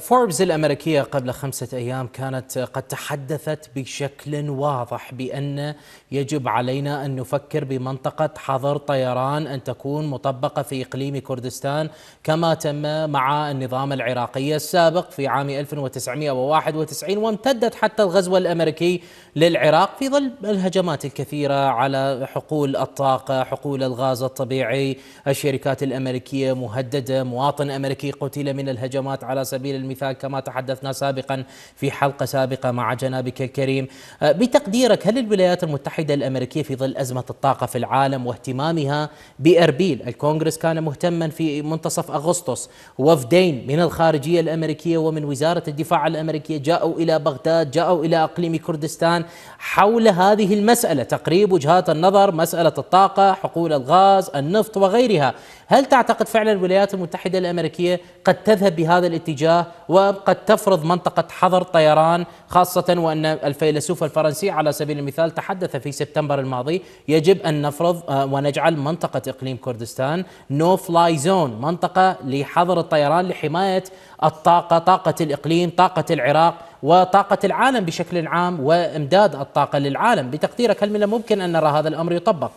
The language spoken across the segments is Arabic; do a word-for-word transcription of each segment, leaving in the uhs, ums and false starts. فوربس الأمريكية قبل خمسة أيام كانت قد تحدثت بشكل واضح بأن يجب علينا أن نفكر بمنطقة حظر طيران أن تكون مطبقة في إقليم كردستان كما تم مع النظام العراقي السابق في عام ألف وتسعمئة وواحد وتسعين، وامتدت حتى الغزو الأمريكي للعراق في ظل الهجمات الكثيرة على حقول الطاقة، حقول الغاز الطبيعي، الشركات الأمريكية مهددة، مواطن أمريكي قتل من الهجمات على سبيل المثال كما تحدثنا سابقا في حلقة سابقة مع جنابك الكريم. بتقديرك، هل الولايات المتحدة الأمريكية في ظل أزمة الطاقة في العالم واهتمامها بأربيل، الكونغرس كان مهتما في منتصف أغسطس، وفدين من الخارجية الأمريكية ومن وزارة الدفاع الأمريكية جاءوا إلى بغداد، جاءوا إلى أقليم كردستان حول هذه المسألة، تقريب وجهات النظر، مسألة الطاقة، حقول الغاز، النفط وغيرها. هل تعتقد فعلا الولايات المتحدة الأمريكية قد تذهب بهذا الاتجاه وقد تفرض منطقة حظر طيران، خاصة وأن الفيلسوف الفرنسي على سبيل المثال تحدث في سبتمبر الماضي يجب أن نفرض ونجعل منطقة إقليم كردستان نو فلاي زون، منطقة لحظر الطيران لحماية الطاقة، طاقة الإقليم، طاقة العراق وطاقة العالم بشكل عام وإمداد الطاقة للعالم. بتقديرك هل من الممكن أن نرى هذا الأمر يطبق؟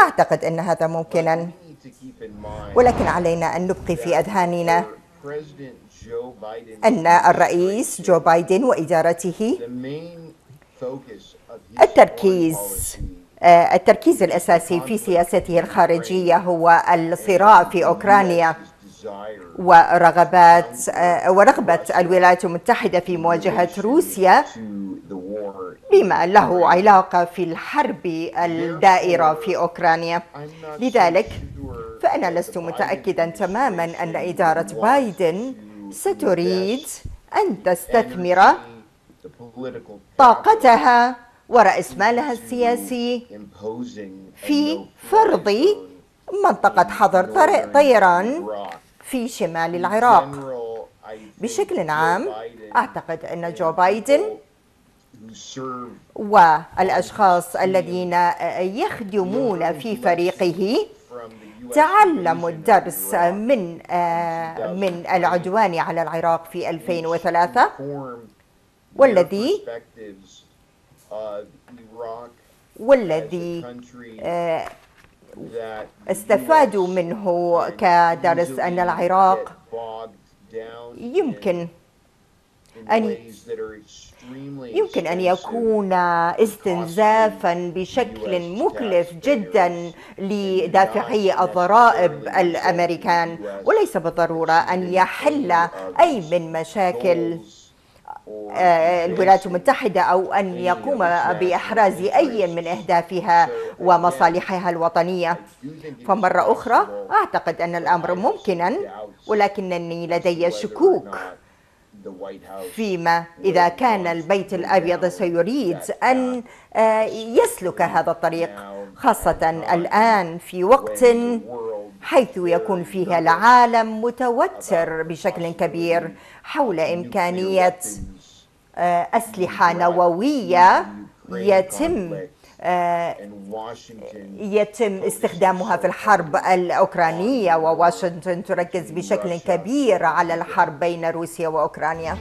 أعتقد أن هذا ممكنا، ولكن علينا أن نبقي في أذهاننا أن الرئيس جو بايدن وإدارته التركيز التركيز الأساسي في سياسته الخارجية هو الصراع في أوكرانيا ورغبات ورغبة الولايات المتحدة في مواجهة روسيا بما له علاقة في الحرب الدائرة في أوكرانيا. لذلك فأنا لست متأكدا تماما أن إدارة بايدن ستريد أن تستثمر طاقتها ورأس مالها السياسي في فرض منطقة حظر طيران في شمال العراق. بشكل عام أعتقد أن جو بايدن والأشخاص الذين يخدمون في فريقه تعلموا الدرس من من العدوان على العراق في ألفين وثلاثة، والذي والذي استفادوا منه كدرس أن العراق يمكن أن يمكن أن يكون استنزافا بشكل مكلف جدا لدافعي الضرائب الأمريكان، وليس بالضرورة أن يحل أي من مشاكل الولايات المتحدة أو أن يقوم بإحراز أي من أهدافها ومصالحها الوطنية. فمرة أخرى أعتقد أن الأمر ممكنا، ولكنني لدي شكوك فيما إذا كان البيت الأبيض سيريد أن يسلك هذا الطريق، خاصة الآن في وقت حيث يكون فيها العالم متوتر بشكل كبير حول إمكانية أسلحة نووية يتم يتم استخدامها في الحرب الأوكرانية، وواشنطن تركز بشكل كبير على الحرب بين روسيا وأوكرانيا.